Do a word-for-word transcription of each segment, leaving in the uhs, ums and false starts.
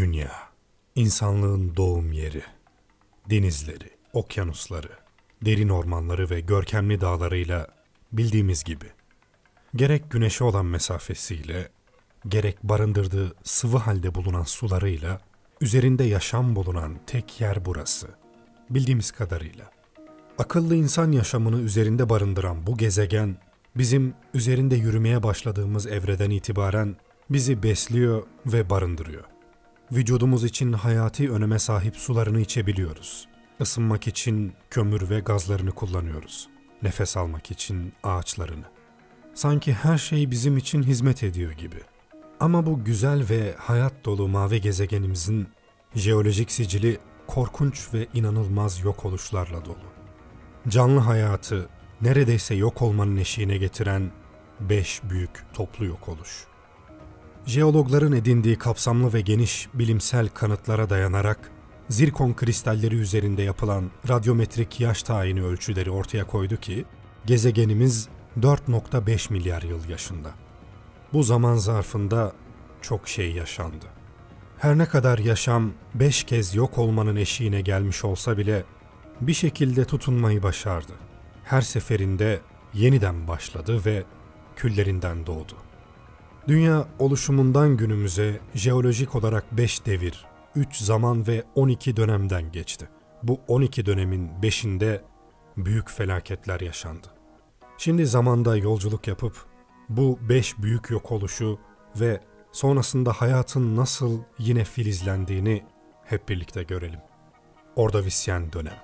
Dünya, insanlığın doğum yeri, denizleri, okyanusları, derin ormanları ve görkemli dağlarıyla bildiğimiz gibi, gerek güneşe olan mesafesiyle, gerek barındırdığı sıvı halde bulunan sularıyla, üzerinde yaşam bulunan tek yer burası. Bildiğimiz kadarıyla. Akıllı insan yaşamını üzerinde barındıran bu gezegen, bizim üzerinde yürümeye başladığımız evreden itibaren bizi besliyor ve barındırıyor. Vücudumuz için hayati öneme sahip sularını içebiliyoruz. Isınmak için kömür ve gazlarını kullanıyoruz. Nefes almak için ağaçlarını. Sanki her şey bizim için hizmet ediyor gibi. Ama bu güzel ve hayat dolu mavi gezegenimizin jeolojik sicili korkunç ve inanılmaz yok oluşlarla dolu. Canlı hayatı neredeyse yok olmanın eşiğine getiren beş büyük toplu yok oluş. Jeologların edindiği kapsamlı ve geniş bilimsel kanıtlara dayanarak zirkon kristalleri üzerinde yapılan radyometrik yaş tayini ölçüleri ortaya koydu ki gezegenimiz dört nokta beş milyar yıl yaşında. Bu zaman zarfında çok şey yaşandı. Her ne kadar yaşam beş kez yok olmanın eşiğine gelmiş olsa bile bir şekilde tutunmayı başardı. Her seferinde yeniden başladı ve küllerinden doğdu. Dünya oluşumundan günümüze jeolojik olarak beş devir, üç zaman ve on iki dönemden geçti. Bu on iki dönemin beşinde büyük felaketler yaşandı. Şimdi zamanda yolculuk yapıp bu beş büyük yok oluşu ve sonrasında hayatın nasıl yine filizlendiğini hep birlikte görelim. Ordovisiyen dönem.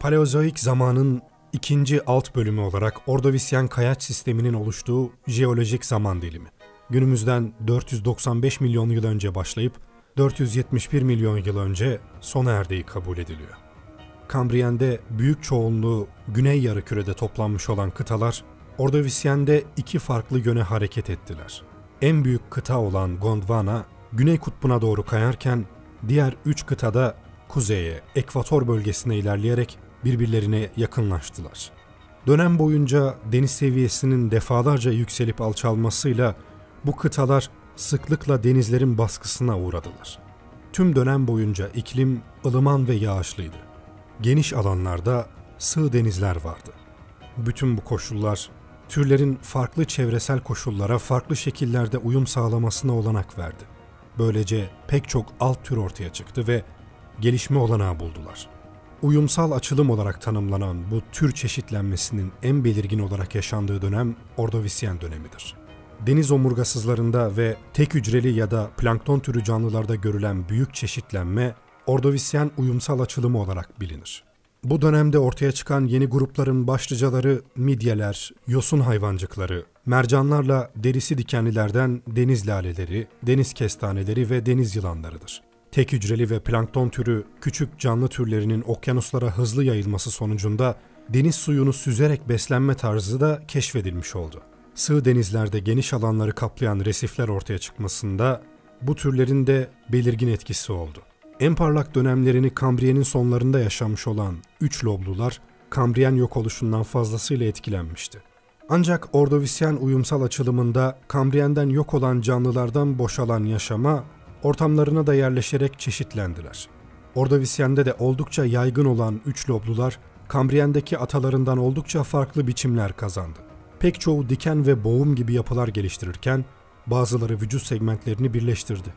Palezoyik zamanın ikinci alt bölümü olarak Ordovisiyen kayaç sisteminin oluştuğu jeolojik zaman dilimi. Günümüzden dört yüz doksan beş milyon yıl önce başlayıp dört yüz yetmiş bir milyon yıl önce sona erdiği kabul ediliyor. Kambriyen'de büyük çoğunluğu güney yarıkürede toplanmış olan kıtalar, Ordovisiyen'de iki farklı yöne hareket ettiler. En büyük kıta olan Gondwana, güney kutbuna doğru kayarken, diğer üç kıtada kuzeye, ekvator bölgesine ilerleyerek birbirlerine yakınlaştılar. Dönem boyunca deniz seviyesinin defalarca yükselip alçalmasıyla bu kıtalar sıklıkla denizlerin baskısına uğradılar. Tüm dönem boyunca iklim ılıman ve yağışlıydı. Geniş alanlarda sığ denizler vardı. Bütün bu koşullar, türlerin farklı çevresel koşullara farklı şekillerde uyum sağlamasına olanak verdi. Böylece pek çok alt tür ortaya çıktı ve gelişme olanağı buldular. Uyumsal açılım olarak tanımlanan bu tür çeşitlenmesinin en belirgin olarak yaşandığı dönem Ordovisiyen dönemidir. Deniz omurgasızlarında ve tek hücreli ya da plankton türü canlılarda görülen büyük çeşitlenme Ordovisiyen uyumsal açılımı olarak bilinir. Bu dönemde ortaya çıkan yeni grupların başlıcaları midyeler, yosun hayvancıkları, mercanlarla derisi dikenlilerden deniz laleleri, deniz kestaneleri ve deniz yılanlarıdır. Tek hücreli ve plankton türü küçük canlı türlerinin okyanuslara hızlı yayılması sonucunda deniz suyunu süzerek beslenme tarzı da keşfedilmiş oldu. Sığ denizlerde geniş alanları kaplayan resifler ortaya çıkmasında bu türlerin de belirgin etkisi oldu. En parlak dönemlerini Kambriyen'in sonlarında yaşamış olan üç loblular Kambriyen yok oluşundan fazlasıyla etkilenmişti. Ancak Ordovisiyen uyumsal açılımında Kambriyen'den yok olan canlılardan boşalan yaşama ortamlarına da yerleşerek çeşitlendiler. Ordovisiyen'de de oldukça yaygın olan üç loblular Kambriyen'deki atalarından oldukça farklı biçimler kazandı. Pek çoğu diken ve boğum gibi yapılar geliştirirken bazıları vücut segmentlerini birleştirdi.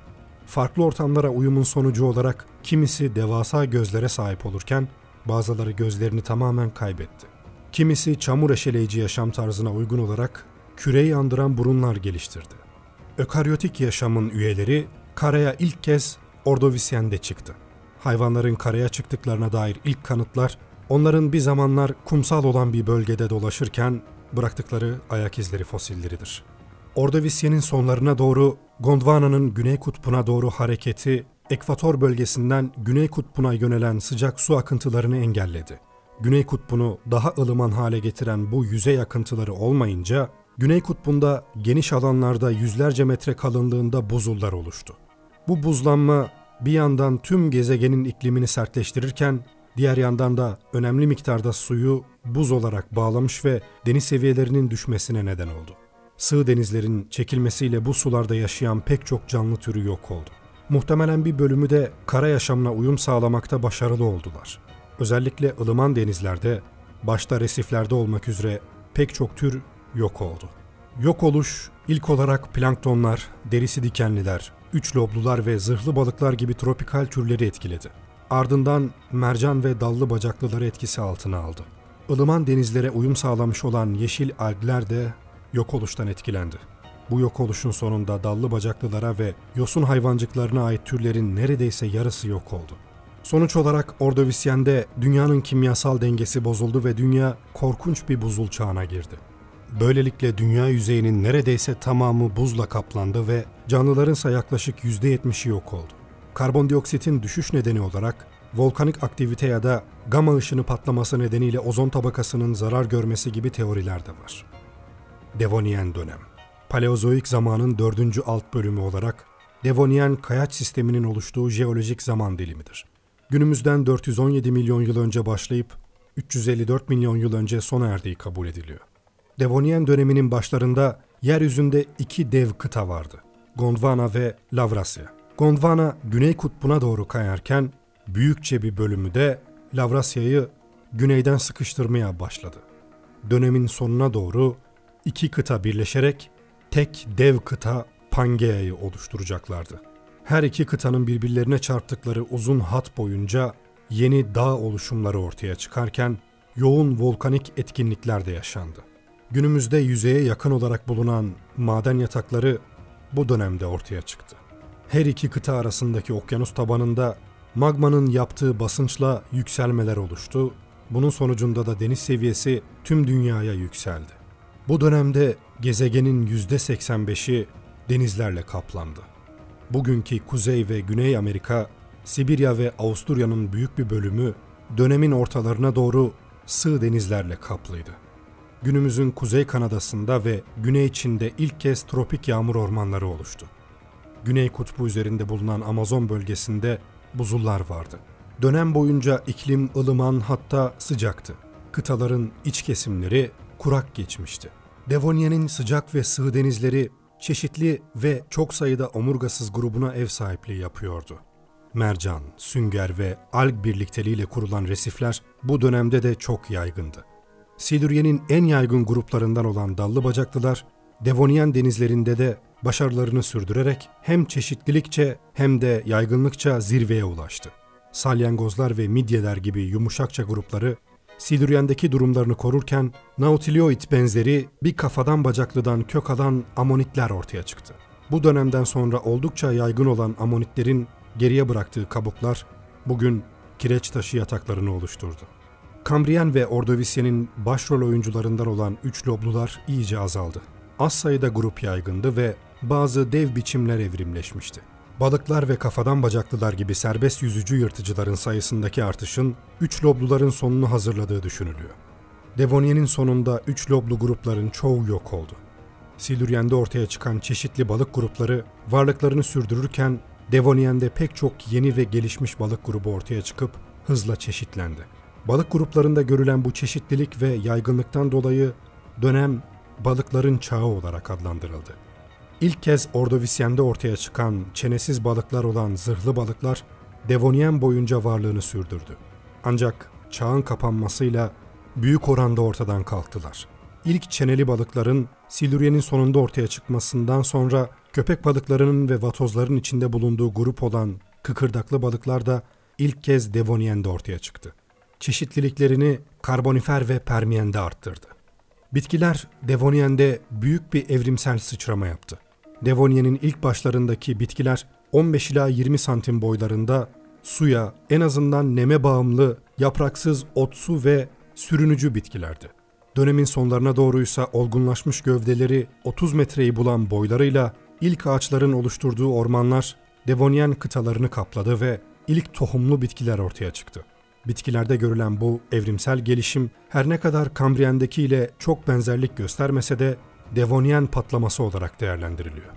Farklı ortamlara uyumun sonucu olarak kimisi devasa gözlere sahip olurken bazıları gözlerini tamamen kaybetti. Kimisi çamur eşeleyici yaşam tarzına uygun olarak küreyi andıran burunlar geliştirdi. Ökaryotik yaşamın üyeleri karaya ilk kez Ordovisiyen'de çıktı. Hayvanların karaya çıktıklarına dair ilk kanıtlar onların bir zamanlar kumsal olan bir bölgede dolaşırken bıraktıkları ayak izleri fosilleridir. Ordovisiyen'in sonlarına doğru Gondwana'nın güney kutbuna doğru hareketi, ekvator bölgesinden güney kutbuna yönelen sıcak su akıntılarını engelledi. Güney kutbunu daha ılıman hale getiren bu yüzey akıntıları olmayınca, güney kutbunda geniş alanlarda yüzlerce metre kalınlığında buzullar oluştu. Bu buzlanma bir yandan tüm gezegenin iklimini sertleştirirken, diğer yandan da önemli miktarda suyu buz olarak bağlamış ve deniz seviyelerinin düşmesine neden oldu. Sığ denizlerin çekilmesiyle bu sularda yaşayan pek çok canlı türü yok oldu. Muhtemelen bir bölümü de kara yaşamına uyum sağlamakta başarılı oldular. Özellikle ılıman denizlerde, başta resiflerde olmak üzere pek çok tür yok oldu. Yok oluş, ilk olarak planktonlar, derisi dikenliler, üç loblular ve zırhlı balıklar gibi tropikal türleri etkiledi. Ardından mercan ve dallı bacaklıları etkisi altına aldı. Ilıman denizlere uyum sağlamış olan yeşil algler de yok oluştan etkilendi. Bu yok oluşun sonunda dallı bacaklılara ve yosun hayvancıklarına ait türlerin neredeyse yarısı yok oldu. Sonuç olarak Ordovisyen'de dünyanın kimyasal dengesi bozuldu ve dünya korkunç bir buzul çağına girdi. Böylelikle dünya yüzeyinin neredeyse tamamı buzla kaplandı ve canlılarınsa yaklaşık yüzde yetmişi yok oldu. Karbondioksitin düşüş nedeni olarak volkanik aktivite ya da gama ışını patlaması nedeniyle ozon tabakasının zarar görmesi gibi teoriler de var. Devoniyen dönem. Paleozoik zamanın dördüncü alt bölümü olarak Devoniyen kayaç sisteminin oluştuğu jeolojik zaman dilimidir. Günümüzden dört yüz on yedi milyon yıl önce başlayıp üç yüz elli dört milyon yıl önce sona erdiği kabul ediliyor. Devoniyen döneminin başlarında yeryüzünde iki dev kıta vardı. Gondwana ve Lavrasya. Gondwana Güney Kutbu'na doğru kayarken büyükçe bir bölümü de Lavrasya'yı güneyden sıkıştırmaya başladı. Dönemin sonuna doğru iki kıta birleşerek tek dev kıta Pangea'yı oluşturacaklardı. Her iki kıtanın birbirlerine çarptıkları uzun hat boyunca yeni dağ oluşumları ortaya çıkarken yoğun volkanik etkinlikler de yaşandı. Günümüzde yüzeye yakın olarak bulunan maden yatakları bu dönemde ortaya çıktı. Her iki kıta arasındaki okyanus tabanında magmanın yaptığı basınçla yükselmeler oluştu. Bunun sonucunda da deniz seviyesi tüm dünyaya yükseldi. Bu dönemde gezegenin yüzde seksen beşi denizlerle kaplandı. Bugünkü Kuzey ve Güney Amerika, Sibirya ve Avusturya'nın büyük bir bölümü dönemin ortalarına doğru sığ denizlerle kaplıydı. Günümüzün Kuzey Kanada'sında ve Güney Çin'de ilk kez tropik yağmur ormanları oluştu. Güney Kutbu üzerinde bulunan Amazon bölgesinde buzullar vardı. Dönem boyunca iklim ılıman hatta sıcaktı. Kıtaların iç kesimleri kurak geçmişti. Devoniye'nin sıcak ve sığ denizleri çeşitli ve çok sayıda omurgasız grubuna ev sahipliği yapıyordu. Mercan, sünger ve alg birlikteliğiyle kurulan resifler bu dönemde de çok yaygındı. Silürye'nin en yaygın gruplarından olan dallı bacaklılar, Devoniyen denizlerinde de başarılarını sürdürerek hem çeşitlilikçe hem de yaygınlıkça zirveye ulaştı. Salyangozlar ve midyeler gibi yumuşakça grupları, Silüryen'deki durumlarını korurken Nautilioid benzeri bir kafadan bacaklıdan kök alan amonitler ortaya çıktı. Bu dönemden sonra oldukça yaygın olan amonitlerin geriye bıraktığı kabuklar bugün kireç taşı yataklarını oluşturdu. Kambriyen ve Ordovisyen'in başrol oyuncularından olan üç loblular iyice azaldı. Az sayıda grup yaygındı ve bazı dev biçimler evrimleşmişti. Balıklar ve kafadan bacaklılar gibi serbest yüzücü yırtıcıların sayısındaki artışın üç lobluların sonunu hazırladığı düşünülüyor. Devoniye'nin sonunda üç loblu grupların çoğu yok oldu. Silüryen'de ortaya çıkan çeşitli balık grupları varlıklarını sürdürürken Devoniyen'de pek çok yeni ve gelişmiş balık grubu ortaya çıkıp hızla çeşitlendi. Balık gruplarında görülen bu çeşitlilik ve yaygınlıktan dolayı dönem balıkların çağı olarak adlandırıldı. İlk kez Ordovisyen'de ortaya çıkan çenesiz balıklar olan zırhlı balıklar Devoniyen boyunca varlığını sürdürdü. Ancak çağın kapanmasıyla büyük oranda ortadan kalktılar. İlk çeneli balıkların Silürye'nin sonunda ortaya çıkmasından sonra köpek balıklarının ve vatozların içinde bulunduğu grup olan kıkırdaklı balıklar da ilk kez Devoniyen'de ortaya çıktı. Çeşitliliklerini Karbonifer ve Permiyen'de arttırdı. Bitkiler Devoniyen'de büyük bir evrimsel sıçrama yaptı. Devoniyen'in ilk başlarındaki bitkiler on beş ila yirmi santim boylarında suya, en azından neme bağımlı, yapraksız, otsu ve sürünücü bitkilerdi. Dönemin sonlarına doğruysa olgunlaşmış gövdeleri otuz metreyi bulan boylarıyla ilk ağaçların oluşturduğu ormanlar Devoniyen kıtalarını kapladı ve ilk tohumlu bitkiler ortaya çıktı. Bitkilerde görülen bu evrimsel gelişim her ne kadar Kambriyen'deki ile çok benzerlik göstermese de Devoniyen patlaması olarak değerlendiriliyor.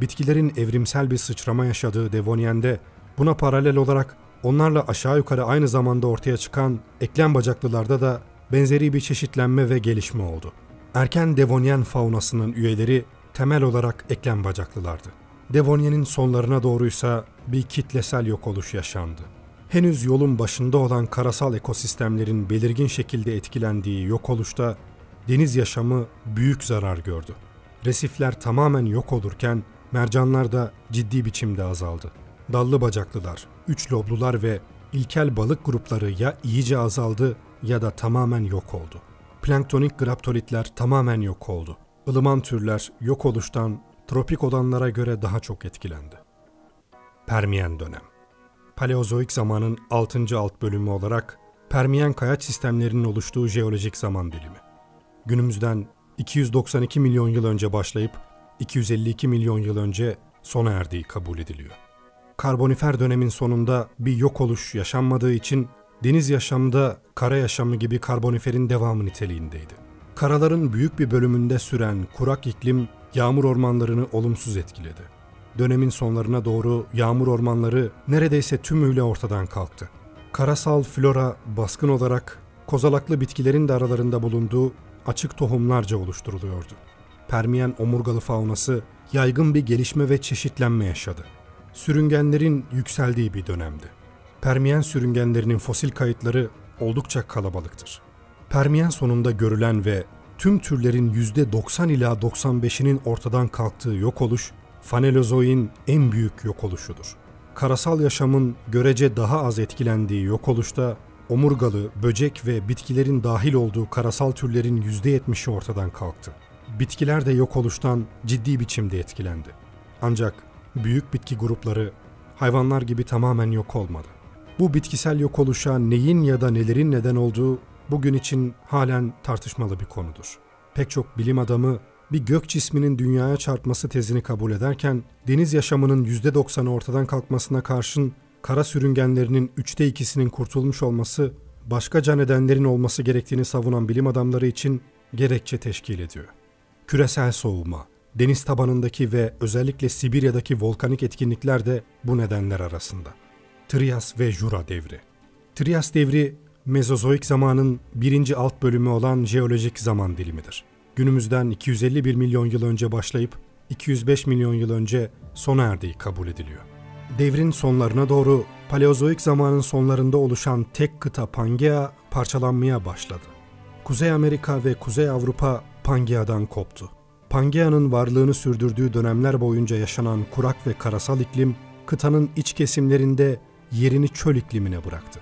Bitkilerin evrimsel bir sıçrama yaşadığı Devoniyen'de buna paralel olarak onlarla aşağı yukarı aynı zamanda ortaya çıkan eklem bacaklılarda da benzeri bir çeşitlenme ve gelişme oldu. Erken Devoniyen faunasının üyeleri temel olarak eklem bacaklılardı. Devoniye'nin sonlarına doğruysa bir kitlesel yok oluş yaşandı. Henüz yolun başında olan karasal ekosistemlerin belirgin şekilde etkilendiği yok oluşta deniz yaşamı büyük zarar gördü. Resifler tamamen yok olurken mercanlar da ciddi biçimde azaldı. Dallı bacaklılar, üç loblular ve ilkel balık grupları ya iyice azaldı ya da tamamen yok oldu. Planktonik graptoritler tamamen yok oldu. Ilıman türler yok oluştan tropik olanlara göre daha çok etkilendi. Permiyen dönem. Paleozoik zamanın altıncı alt bölümü olarak Permiyen kayaç sistemlerinin oluştuğu jeolojik zaman dilimi. Günümüzden iki yüz doksan iki milyon yıl önce başlayıp iki yüz elli iki milyon yıl önce sona erdiği kabul ediliyor. Karbonifer dönemin sonunda bir yok oluş yaşanmadığı için deniz yaşamı da kara yaşamı gibi karboniferin devamı niteliğindeydi. Karaların büyük bir bölümünde süren kurak iklim yağmur ormanlarını olumsuz etkiledi. Dönemin sonlarına doğru yağmur ormanları neredeyse tümüyle ortadan kalktı. Karasal flora baskın olarak kozalaklı bitkilerin de aralarında bulunduğu açık tohumlarca oluşturuluyordu. Permiyen omurgalı faunası yaygın bir gelişme ve çeşitlenme yaşadı. Sürüngenlerin yükseldiği bir dönemdi. Permiyen sürüngenlerinin fosil kayıtları oldukça kalabalıktır. Permiyen sonunda görülen ve tüm türlerin yüzde doksan ila doksan beşinin ortadan kalktığı yok oluş, Fanelozoik'in en büyük yok oluşudur. Karasal yaşamın görece daha az etkilendiği yok oluşta, omurgalı, böcek ve bitkilerin dahil olduğu karasal türlerin yüzde yetmişi ortadan kalktı. Bitkiler de yok oluştan ciddi biçimde etkilendi. Ancak büyük bitki grupları hayvanlar gibi tamamen yok olmadı. Bu bitkisel yok oluşa neyin ya da nelerin neden olduğu bugün için halen tartışmalı bir konudur. Pek çok bilim adamı bir gök cisminin dünyaya çarpması tezini kabul ederken deniz yaşamının yüzde doksanı ortadan kalkmasına karşın kara sürüngenlerinin üçte ikisinin kurtulmuş olması başkaca nedenlerin olması gerektiğini savunan bilim adamları için gerekçe teşkil ediyor. Küresel soğuma, deniz tabanındaki ve özellikle Sibirya'daki volkanik etkinlikler de bu nedenler arasında. Trias ve Jura devri. Trias devri, Mezozoik zamanın birinci alt bölümü olan jeolojik zaman dilimidir. Günümüzden iki yüz elli bir milyon yıl önce başlayıp iki yüz beş milyon yıl önce sona erdiği kabul ediliyor. Devrin sonlarına doğru Paleozoik zamanın sonlarında oluşan tek kıta Pangea parçalanmaya başladı. Kuzey Amerika ve Kuzey Avrupa Pangea'dan koptu. Pangea'nın varlığını sürdürdüğü dönemler boyunca yaşanan kurak ve karasal iklim, kıtanın iç kesimlerinde yerini çöl iklimine bıraktı.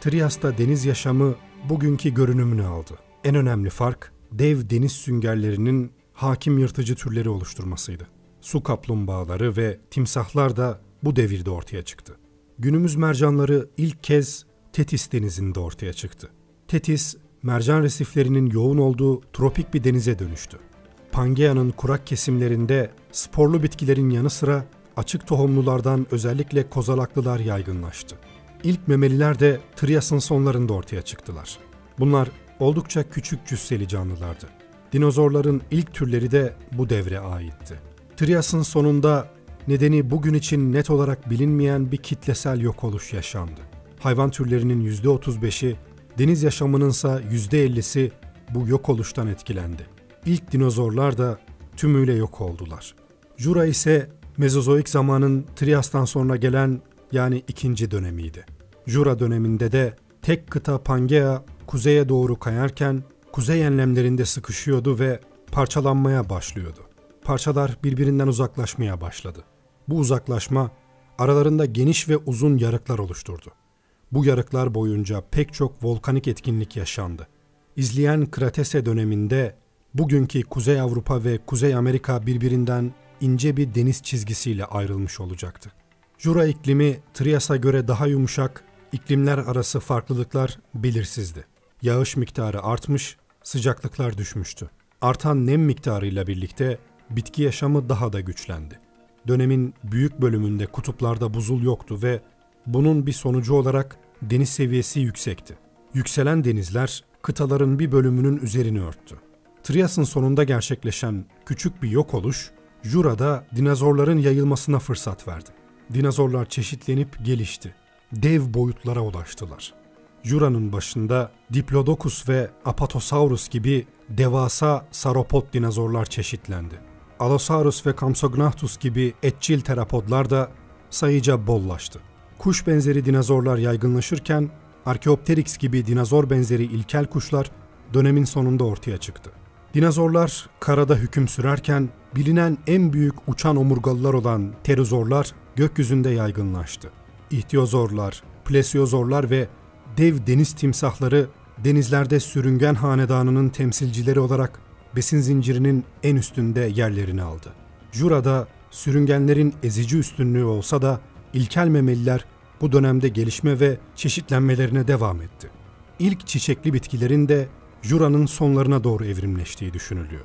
Trias'ta deniz yaşamı bugünkü görünümünü aldı. En önemli fark, dev deniz süngerlerinin hakim yırtıcı türleri oluşturmasıydı. Su kaplumbağaları ve timsahlar da bu devirde ortaya çıktı. Günümüz mercanları ilk kez Tethys Denizi'nde ortaya çıktı. Tethys, mercan resiflerinin yoğun olduğu tropik bir denize dönüştü. Pangea'nın kurak kesimlerinde sporlu bitkilerin yanı sıra açık tohumlulardan özellikle kozalaklılar yaygınlaştı. İlk memeliler de Trias'ın sonlarında ortaya çıktılar. Bunlar oldukça küçük cüsseli canlılardı. Dinozorların ilk türleri de bu devre aitti. Trias'ın sonunda nedeni bugün için net olarak bilinmeyen bir kitlesel yok oluş yaşandı. Hayvan türlerinin yüzde otuz beşi, deniz yaşamınınsa yüzde ellisi bu yok oluştan etkilendi. İlk dinozorlar da tümüyle yok oldular. Jura ise Mezozoik zamanın Trias'tan sonra gelen yani ikinci dönemiydi. Jura döneminde de tek kıta Pangea kuzeye doğru kayarken kuzey enlemlerinde sıkışıyordu ve parçalanmaya başlıyordu. Parçalar birbirinden uzaklaşmaya başladı. Bu uzaklaşma aralarında geniş ve uzun yarıklar oluşturdu. Bu yarıklar boyunca pek çok volkanik etkinlik yaşandı. İzleyen Kretase döneminde bugünkü Kuzey Avrupa ve Kuzey Amerika birbirinden ince bir deniz çizgisiyle ayrılmış olacaktı. Jura iklimi Trias'a göre daha yumuşak, iklimler arası farklılıklar belirsizdi. Yağış miktarı artmış, sıcaklıklar düşmüştü. Artan nem miktarıyla birlikte bitki yaşamı daha da güçlendi. Dönemin büyük bölümünde kutuplarda buzul yoktu ve bunun bir sonucu olarak deniz seviyesi yüksekti. Yükselen denizler kıtaların bir bölümünün üzerini örttü. Trias'ın sonunda gerçekleşen küçük bir yok oluş, Jura'da dinozorların yayılmasına fırsat verdi. Dinozorlar çeşitlenip gelişti. Dev boyutlara ulaştılar. Jura'nın başında Diplodocus ve Apatosaurus gibi devasa saropod dinozorlar çeşitlendi. Allosaurus ve Compsognathus gibi etçil teropodlar da sayıca bollaştı. Kuş benzeri dinozorlar yaygınlaşırken Archaeopteryx gibi dinozor benzeri ilkel kuşlar dönemin sonunda ortaya çıktı. Dinozorlar karada hüküm sürerken bilinen en büyük uçan omurgalılar olan pterozorlar gökyüzünde yaygınlaştı. İhtiozorlar, plesiozorlar ve dev deniz timsahları denizlerde sürüngen hanedanının temsilcileri olarak besin zincirinin en üstünde yerlerini aldı. Jura'da sürüngenlerin ezici üstünlüğü olsa da ilkel memeliler bu dönemde gelişme ve çeşitlenmelerine devam etti. İlk çiçekli bitkilerin de Jura'nın sonlarına doğru evrimleştiği düşünülüyor.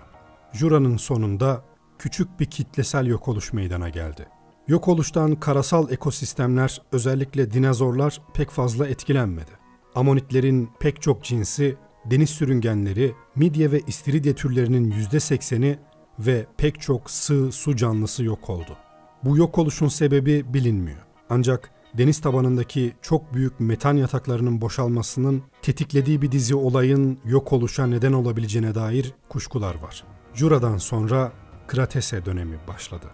Jura'nın sonunda küçük bir kitlesel yok oluş meydana geldi. Yok oluştan karasal ekosistemler, özellikle dinozorlar pek fazla etkilenmedi. Amonitlerin pek çok cinsi, deniz sürüngenleri, midye ve istiridye türlerinin yüzde sekseni ve pek çok sığ su canlısı yok oldu. Bu yok oluşun sebebi bilinmiyor. Ancak deniz tabanındaki çok büyük metan yataklarının boşalmasının tetiklediği bir dizi olayın yok oluşa neden olabileceğine dair kuşkular var. Jura'dan sonra Kretase dönemi başladı.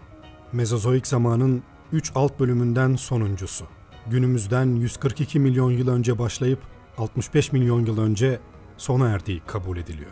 Mezozoik zamanın üç alt bölümünden sonuncusu. Günümüzden yüz kırk iki milyon yıl önce başlayıp altmış beş milyon yıl önce sona erdiği kabul ediliyor.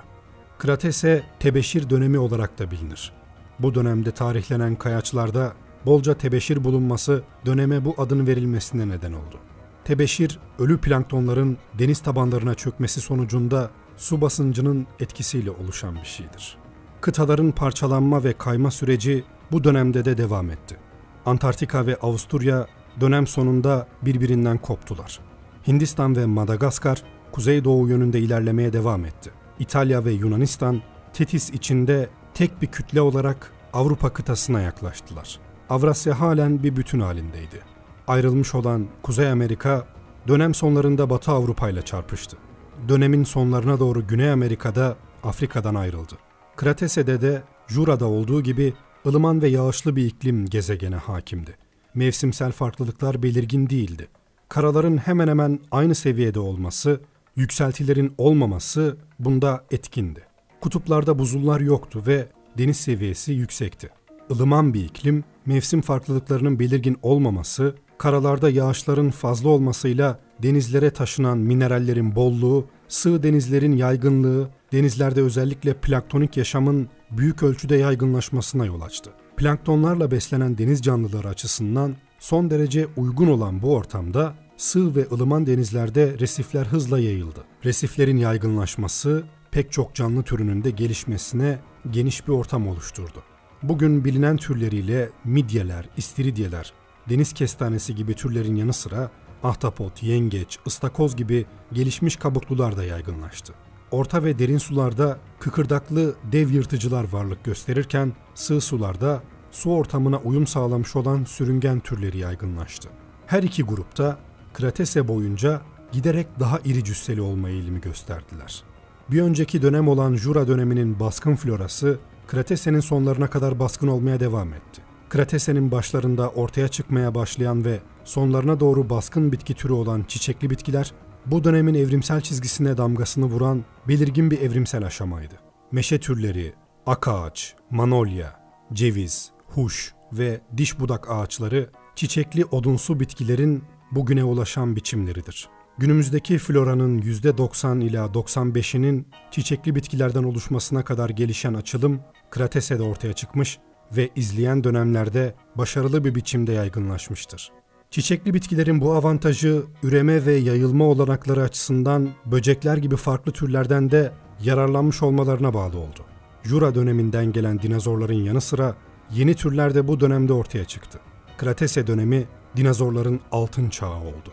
Kretase tebeşir dönemi olarak da bilinir. Bu dönemde tarihlenen kayaçlarda bolca tebeşir bulunması döneme bu adın verilmesine neden oldu. Tebeşir, ölü planktonların deniz tabanlarına çökmesi sonucunda su basıncının etkisiyle oluşan bir şeydir. Kıtaların parçalanma ve kayma süreci bu dönemde de devam etti. Antarktika ve Avusturya dönem sonunda birbirinden koptular. Hindistan ve Madagaskar kuzeydoğu yönünde ilerlemeye devam etti. İtalya ve Yunanistan, Tethys içinde tek bir kütle olarak Avrupa kıtasına yaklaştılar. Avrasya halen bir bütün halindeydi. Ayrılmış olan Kuzey Amerika, dönem sonlarında Batı Avrupa ile çarpıştı. Dönemin sonlarına doğru Güney Amerika'da Afrika'dan ayrıldı. Kretese'de de Jura'da olduğu gibi ılıman ve yağışlı bir iklim gezegene hakimdi. Mevsimsel farklılıklar belirgin değildi. Karaların hemen hemen aynı seviyede olması, yükseltilerin olmaması bunda etkindi. Kutuplarda buzullar yoktu ve deniz seviyesi yüksekti. Ilıman bir iklim, mevsim farklılıklarının belirgin olmaması, karalarda yağışların fazla olmasıyla denizlere taşınan minerallerin bolluğu, sığ denizlerin yaygınlığı, denizlerde özellikle planktonik yaşamın büyük ölçüde yaygınlaşmasına yol açtı. Planktonlarla beslenen deniz canlıları açısından son derece uygun olan bu ortamda sığ ve ılıman denizlerde resifler hızla yayıldı. Resiflerin yaygınlaşması pek çok canlı türünün de gelişmesine geniş bir ortam oluşturdu. Bugün bilinen türleriyle midyeler, istiridyeler, deniz kestanesi gibi türlerin yanı sıra ahtapot, yengeç, ıstakoz gibi gelişmiş kabuklular da yaygınlaştı. Orta ve derin sularda kıkırdaklı dev yırtıcılar varlık gösterirken sığ sularda su ortamına uyum sağlamış olan sürüngen türleri yaygınlaştı. Her iki grupta Kretase boyunca giderek daha iri cüsseli olma eğilimi gösterdiler. Bir önceki dönem olan Jura döneminin baskın florası Kretese'nin sonlarına kadar baskın olmaya devam etti. Kretese'nin başlarında ortaya çıkmaya başlayan ve sonlarına doğru baskın bitki türü olan çiçekli bitkiler, bu dönemin evrimsel çizgisine damgasını vuran belirgin bir evrimsel aşamaydı. Meşe türleri, ak ağaç, manolya, ceviz, huş ve diş budak ağaçları çiçekli odunsu bitkilerin bugüne ulaşan biçimleridir. Günümüzdeki floranın yüzde doksan ila doksan beşinin çiçekli bitkilerden oluşmasına kadar gelişen açılım Kretese'de ortaya çıkmış ve izleyen dönemlerde başarılı bir biçimde yaygınlaşmıştır. Çiçekli bitkilerin bu avantajı üreme ve yayılma olanakları açısından böcekler gibi farklı türlerden de yararlanmış olmalarına bağlı oldu. Jura döneminden gelen dinozorların yanı sıra yeni türler de bu dönemde ortaya çıktı. Kretase dönemi dinozorların altın çağı oldu.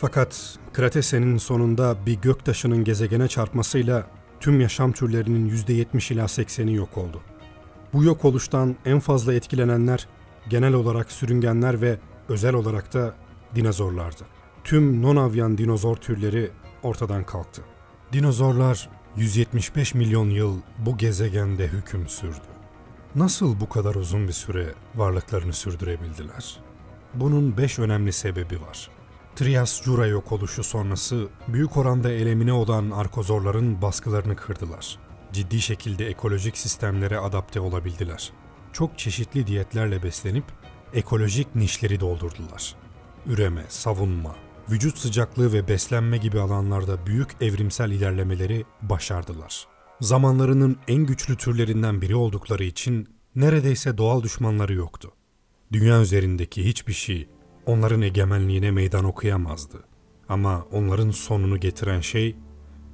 Fakat Kretese'nin sonunda bir göktaşının gezegene çarpmasıyla tüm yaşam türlerinin yüzde yetmiş ila sekseni yok oldu. Bu yok oluştan en fazla etkilenenler genel olarak sürüngenler ve özel olarak da dinozorlardı. Tüm non-avyan dinozor türleri ortadan kalktı. Dinozorlar yüz yetmiş beş milyon yıl bu gezegende hüküm sürdü. Nasıl bu kadar uzun bir süre varlıklarını sürdürebildiler? Bunun beş önemli sebebi var. Trias-Jura yok oluşu sonrası büyük oranda elemine olan arkozorların baskılarını kırdılar. Ciddi şekilde ekolojik sistemlere adapte olabildiler. çok çeşitli diyetlerle beslenip ekolojik nişleri doldurdular. Üreme, savunma, vücut sıcaklığı ve beslenme gibi alanlarda büyük evrimsel ilerlemeleri başardılar. Zamanlarının en güçlü türlerinden biri oldukları için neredeyse doğal düşmanları yoktu. Dünya üzerindeki hiçbir şey onların egemenliğine meydan okuyamazdı. Ama onların sonunu getiren şey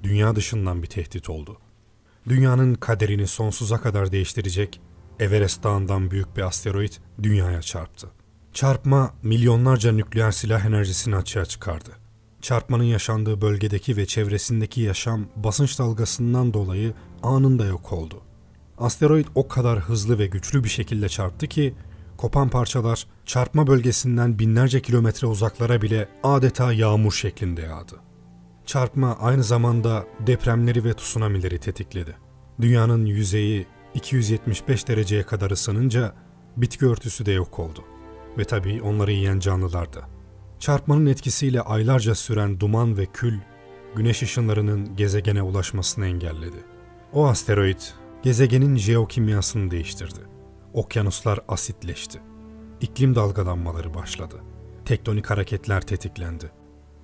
dünya dışından bir tehdit oldu. Dünyanın kaderini sonsuza kadar değiştirecek Everest Dağı'ndan büyük bir asteroid dünyaya çarptı. Çarpma milyonlarca nükleer silah enerjisini açığa çıkardı. Çarpmanın yaşandığı bölgedeki ve çevresindeki yaşam basınç dalgasından dolayı anında yok oldu. Asteroid o kadar hızlı ve güçlü bir şekilde çarptı ki kopan parçalar çarpma bölgesinden binlerce kilometre uzaklara bile adeta yağmur şeklinde yağdı. Çarpma aynı zamanda depremleri ve tsunamileri tetikledi. Dünyanın yüzeyi iki yüz yetmiş beş dereceye kadar ısınınca bitki örtüsü de yok oldu. Ve tabii onları yiyen canlılar da. Çarpmanın etkisiyle aylarca süren duman ve kül, güneş ışınlarının gezegene ulaşmasını engelledi. O asteroid, gezegenin jeokimyasını değiştirdi. Okyanuslar asitleşti. İklim dalgalanmaları başladı. Tektonik hareketler tetiklendi.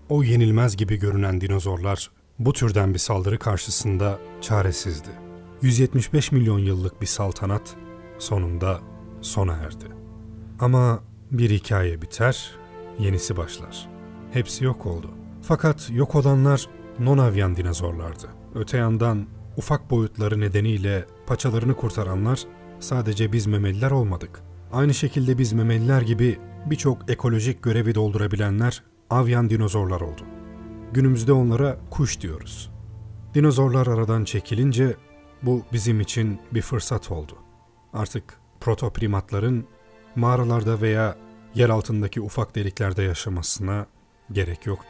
O yenilmez gibi görünen dinozorlar, bu türden bir saldırı karşısında çaresizdi. yüz yetmiş beş milyon yıllık bir saltanat sonunda sona erdi. Ama bir hikaye biter, yenisi başlar. Hepsi yok oldu. Fakat yok olanlar non-avyan dinozorlardı. Öte yandan ufak boyutları nedeniyle paçalarını kurtaranlar sadece biz memeliler olmadık. Aynı şekilde biz memeliler gibi birçok ekolojik görevi doldurabilenler avyan dinozorlar oldu. Günümüzde onlara kuş diyoruz. Dinozorlar aradan çekilince bu bizim için bir fırsat oldu. Artık protoprimatların mağaralarda veya yer altındaki ufak deliklerde yaşamasına gerek yoktu.